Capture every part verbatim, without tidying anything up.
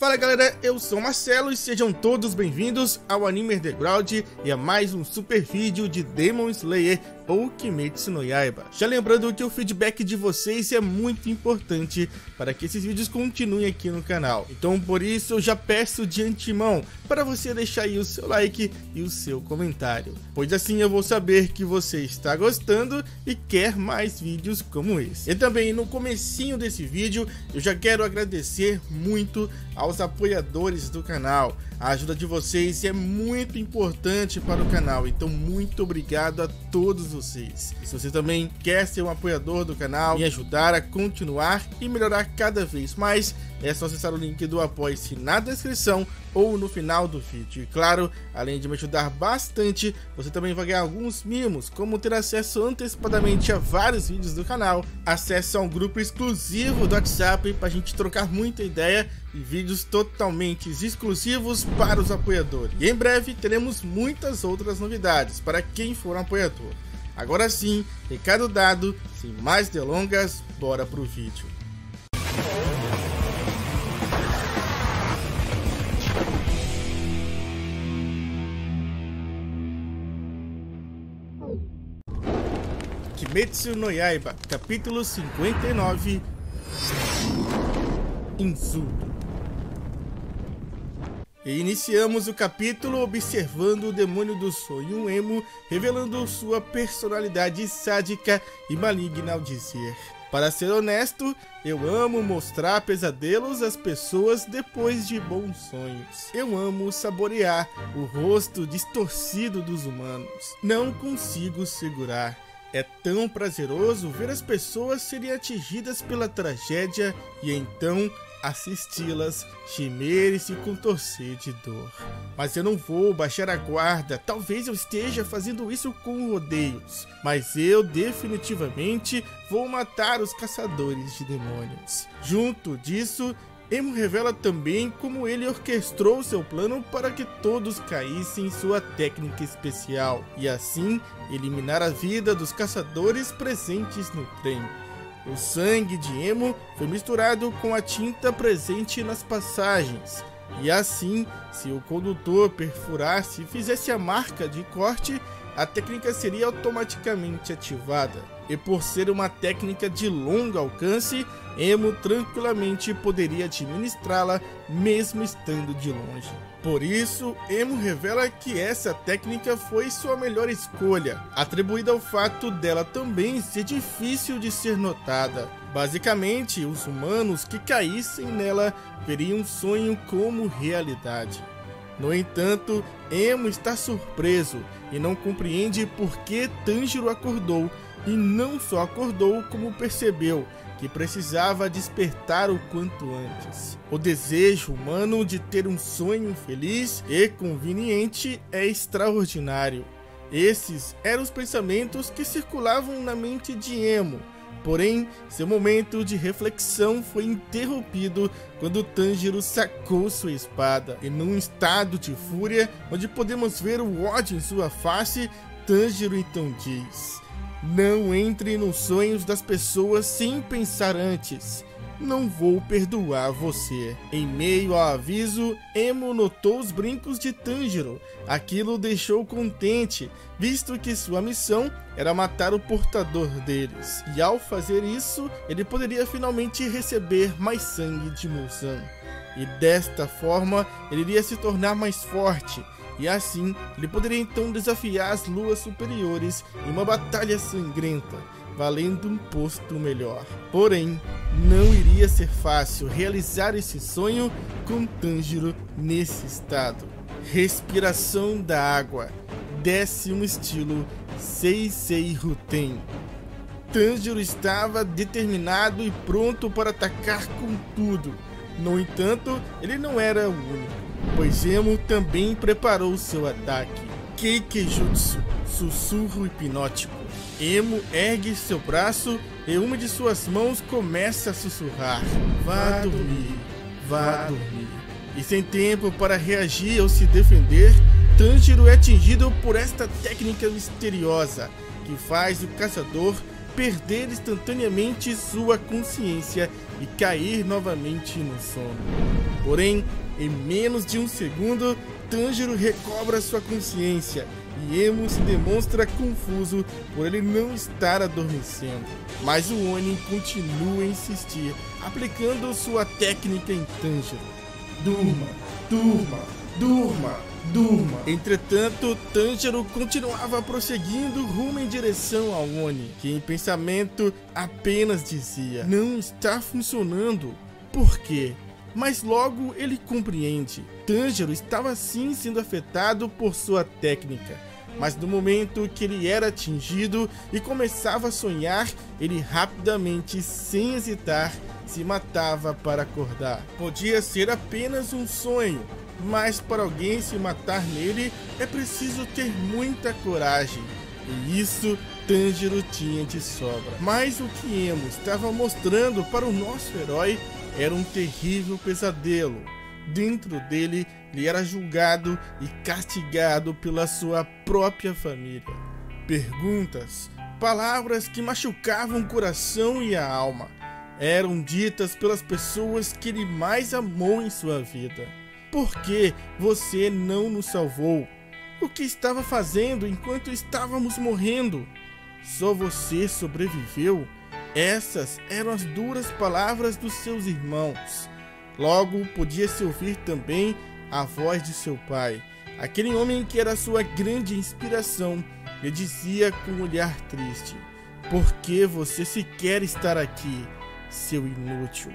Fala galera, eu sou o Marcelo e sejam todos bem-vindos ao Anime Underground e a mais um super vídeo de Demon Slayer ou Kimetsu no Yaiba. Já lembrando que o feedback de vocês é muito importante para que esses vídeos continuem aqui no canal. Então por isso eu já peço de antemão para você deixar aí o seu like e o seu comentário, pois assim eu vou saber que você está gostando e quer mais vídeos como esse. E também no comecinho desse vídeo eu já quero agradecer muito aos apoiadores do canal. A ajuda de vocês é muito importante para o canal, então muito obrigado a todos vocês. E se você também quer ser um apoiador do canal e ajudar a continuar e melhorar cada vez mais, é só acessar o link do Apoia-se na descrição ou no final do vídeo. E claro, além de me ajudar bastante, você também vai ganhar alguns mimos, como ter acesso antecipadamente a vários vídeos do canal, acesso a um grupo exclusivo do WhatsApp para a gente trocar muita ideia e vídeos totalmente exclusivos para os apoiadores. E em breve teremos muitas outras novidades para quem for um apoiador. Agora sim, recado dado, sem mais delongas, bora pro vídeo. Kimetsu no Yaiba, capítulo cinquenta e nove, Insulto. E iniciamos o capítulo observando o demônio do sonho Enmu, revelando sua personalidade sádica e maligna ao dizer: "Para ser honesto, eu amo mostrar pesadelos às pessoas depois de bons sonhos. Eu amo saborear o rosto distorcido dos humanos. Não consigo segurar. É tão prazeroso ver as pessoas serem atingidas pela tragédia e então assisti-las gemer e se contorcer de dor. Mas eu não vou baixar a guarda. Talvez eu esteja fazendo isso com rodeios, mas eu definitivamente vou matar os caçadores de demônios." Junto disso, Enmu revela também como ele orquestrou seu plano para que todos caíssem em sua técnica especial e assim eliminar a vida dos caçadores presentes no trem. O sangue de Enmu foi misturado com a tinta presente nas passagens, e assim, se o condutor perfurasse e fizesse a marca de corte, a técnica seria automaticamente ativada. E por ser uma técnica de longo alcance, Enmu tranquilamente poderia administrá-la mesmo estando de longe. Por isso, Enmu revela que essa técnica foi sua melhor escolha, atribuída ao fato dela também ser difícil de ser notada. Basicamente, os humanos que caíssem nela veriam um sonho como realidade. No entanto, Enmu está surpreso e não compreende por que Tanjiro acordou, e não só acordou como percebeu que precisava despertar o quanto antes. O desejo humano de ter um sonho feliz e conveniente é extraordinário. Esses eram os pensamentos que circulavam na mente de Enmu. Porém, seu momento de reflexão foi interrompido quando Tanjiro sacou sua espada. E num estado de fúria, onde podemos ver o ódio em sua face, Tanjiro então diz: "Não entre nos sonhos das pessoas sem pensar antes. Não vou perdoar você." Em meio ao aviso, Enmu notou os brincos de Tanjiro. Aquilo o deixou contente, visto que sua missão era matar o portador deles. E ao fazer isso, ele poderia finalmente receber mais sangue de Muzan. E desta forma, ele iria se tornar mais forte. E assim, ele poderia então desafiar as luas superiores em uma batalha sangrenta, valendo um posto melhor. Porém, não iria ser fácil realizar esse sonho com Tanjiro nesse estado. Respiração da água, décimo estilo Seisei Ruten. Tanjiro estava determinado e pronto para atacar com tudo. No entanto, ele não era o único, pois Enmu também preparou seu ataque. Keikejutsu, sussurro hipnótico. Enmu ergue seu braço e uma de suas mãos começa a sussurrar: "Vá dormir, vá dormir." E sem tempo para reagir ou se defender, Tanjiro é atingido por esta técnica misteriosa, que faz o caçador perder instantaneamente sua consciência e cair novamente no sono. Porém, em menos de um segundo, Tanjiro recobra sua consciência e Enmu se demonstra confuso por ele não estar adormecendo. Mas o Onin continua a insistir, aplicando sua técnica em Tanjiro. Durma, durma, durma, durma. Entretanto, Tanjiro continuava prosseguindo rumo em direção ao Onin, que em pensamento apenas dizia: não está funcionando. Por quê? Mas logo ele compreende. Tanjiro estava sim sendo afetado por sua técnica, mas no momento que ele era atingido e começava a sonhar, ele rapidamente, sem hesitar, se matava para acordar. Podia ser apenas um sonho, mas para alguém se matar nele é preciso ter muita coragem, e isso Tanjiro tinha de sobra. Mas o que Enmu estava mostrando para o nosso herói era um terrível pesadelo. Dentro dele, ele era julgado e castigado pela sua própria família. Perguntas, palavras que machucavam o coração e a alma, eram ditas pelas pessoas que ele mais amou em sua vida. Por que você não nos salvou? O que estava fazendo enquanto estávamos morrendo? Só você sobreviveu? Essas eram as duras palavras dos seus irmãos. Logo, podia-se ouvir também a voz de seu pai, aquele homem que era sua grande inspiração, lhe dizia com um olhar triste: por que você sequer está aqui, seu inútil?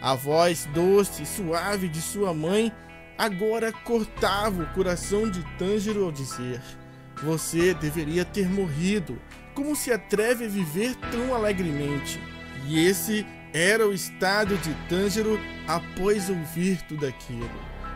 A voz doce e suave de sua mãe agora cortava o coração de Tanjiro ao dizer: você deveria ter morrido. Como se atreve a viver tão alegremente? E esse era o estado de Tanjiro após ouvir tudo aquilo.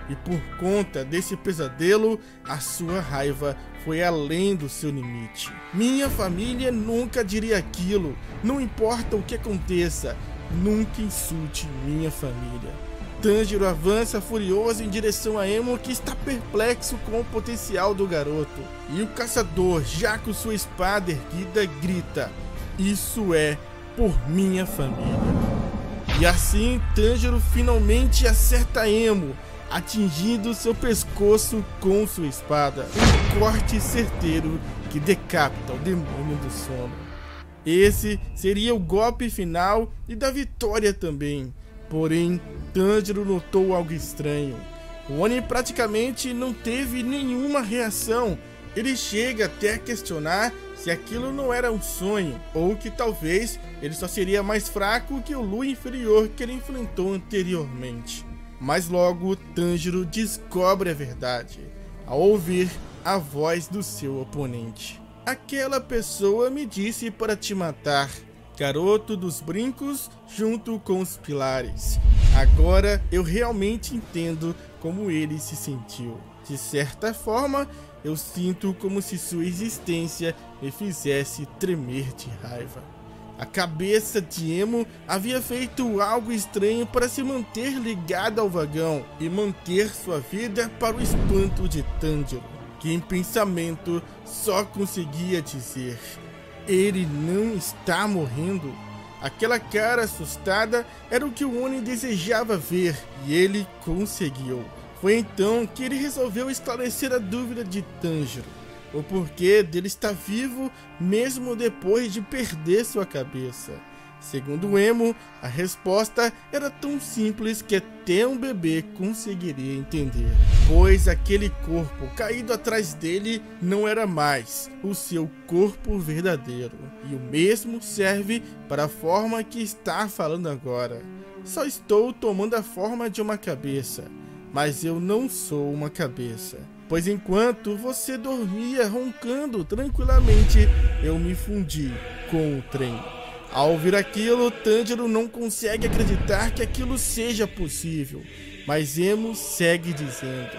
E por conta desse pesadelo, a sua raiva foi além do seu limite. Minha família nunca diria aquilo. Não importa o que aconteça, nunca insulte minha família. Tanjiro avança furioso em direção a Enmu, que está perplexo com o potencial do garoto. E o caçador, já com sua espada erguida, grita: isso é por minha família. E assim, Tanjiro finalmente acerta Enmu, atingindo seu pescoço com sua espada. Um corte certeiro que decapita o demônio do sono. Esse seria o golpe final e da vitória também. Porém, Tanjiro notou algo estranho. O Onin praticamente não teve nenhuma reação. Ele chega até a questionar se aquilo não era um sonho, ou que talvez ele só seria mais fraco que o Lu inferior que ele enfrentou anteriormente. Mas logo, Tanjiro descobre a verdade, ao ouvir a voz do seu oponente. Aquela pessoa me disse para te matar, garoto dos brincos junto com os pilares. Agora eu realmente entendo como ele se sentiu. De certa forma, eu sinto como se sua existência me fizesse tremer de raiva. A cabeça de Enmu havia feito algo estranho para se manter ligada ao vagão e manter sua vida, para o espanto de Tanjiro, que em pensamento só conseguia dizer: ele não está morrendo. Aquela cara assustada era o que o Onin desejava ver, e ele conseguiu. Foi então que ele resolveu esclarecer a dúvida de Tanjiro, o porquê dele estar vivo mesmo depois de perder sua cabeça. Segundo Enmu, a resposta era tão simples que até um bebê conseguiria entender, pois aquele corpo caído atrás dele não era mais o seu corpo verdadeiro, e o mesmo serve para a forma que está falando agora. Só estou tomando a forma de uma cabeça, mas eu não sou uma cabeça, pois enquanto você dormia roncando tranquilamente, eu me fundi com o trem. Ao ouvir aquilo, Tanjiro não consegue acreditar que aquilo seja possível, mas Enmu segue dizendo: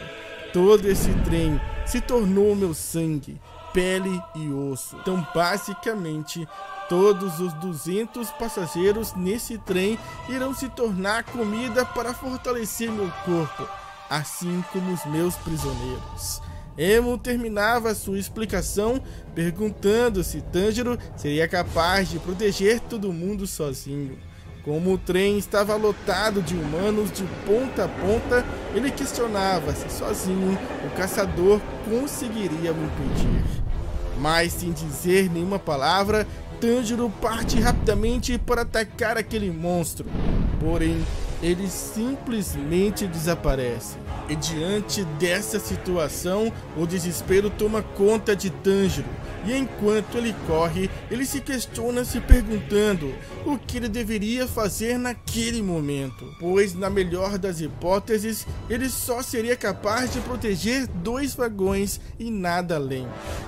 todo esse trem se tornou meu sangue, pele e osso. Então basicamente, todos os duzentos passageiros nesse trem irão se tornar comida para fortalecer meu corpo, assim como os meus prisioneiros. Enmu terminava sua explicação perguntando se Tanjiro seria capaz de proteger todo mundo sozinho. Como o trem estava lotado de humanos de ponta a ponta, ele questionava se sozinho o caçador conseguiria o impedir. Mas sem dizer nenhuma palavra, Tanjiro parte rapidamente para atacar aquele monstro. Porém, ele simplesmente desaparece. E diante dessa situação, o desespero toma conta de Tanjiro. E enquanto ele corre, ele se questiona se perguntando o que ele deveria fazer naquele momento. Pois, na melhor das hipóteses, ele só seria capaz de proteger dois vagões e nada além.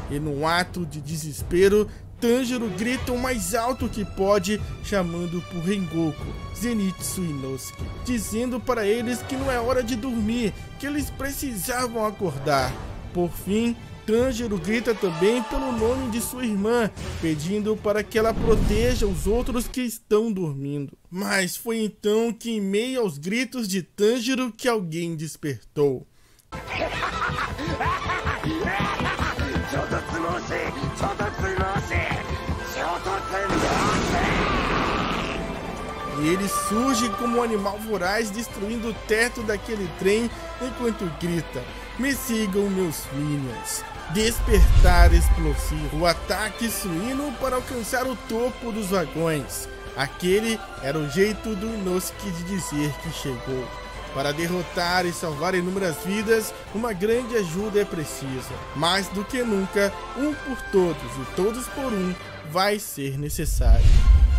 E num ato de desespero, Tanjiro grita o mais alto que pode, chamando por Rengoku, Zenitsu e Inosuke, dizendo para eles que não é hora de dormir, que eles precisavam acordar. Por fim, Tanjiro grita também pelo nome de sua irmã, pedindo para que ela proteja os outros que estão dormindo. Mas foi então que, em meio aos gritos de Tanjiro, que alguém despertou. E ele surge como um animal voraz, destruindo o teto daquele trem enquanto grita: "Me sigam, meus filhos!" Despertar explosivo, o ataque suíno para alcançar o topo dos vagões. Aquele era o jeito do Inosuke de dizer que chegou. Para derrotar e salvar inúmeras vidas, uma grande ajuda é precisa. Mais do que nunca, um por todos e todos por um vai ser necessário.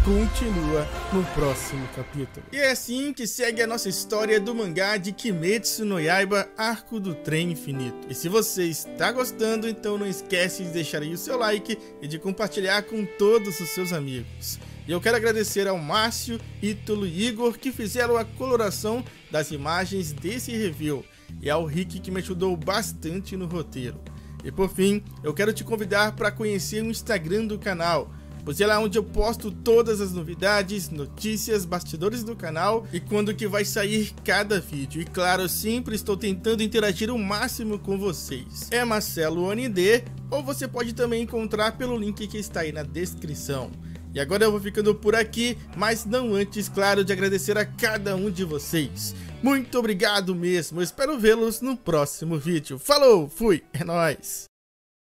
Continua no próximo capítulo. E é assim que segue a nossa história do mangá de Kimetsu no Yaiba, Arco do Trem Infinito. E se você está gostando, então não esquece de deixar aí o seu like e de compartilhar com todos os seus amigos. E eu quero agradecer ao Márcio, Ítalo e Igor que fizeram a coloração das imagens desse review e ao Rick que me ajudou bastante no roteiro. E por fim, eu quero te convidar para conhecer o Instagram do canal, pois é lá onde eu posto todas as novidades, notícias, bastidores do canal e quando que vai sair cada vídeo. E claro, eu sempre estou tentando interagir o máximo com vocês. É Marcelo O N D, ou você pode também encontrar pelo link que está aí na descrição. E agora eu vou ficando por aqui, mas não antes, claro, de agradecer a cada um de vocês. Muito obrigado mesmo, eu espero vê-los no próximo vídeo. Falou, fui, é nóis!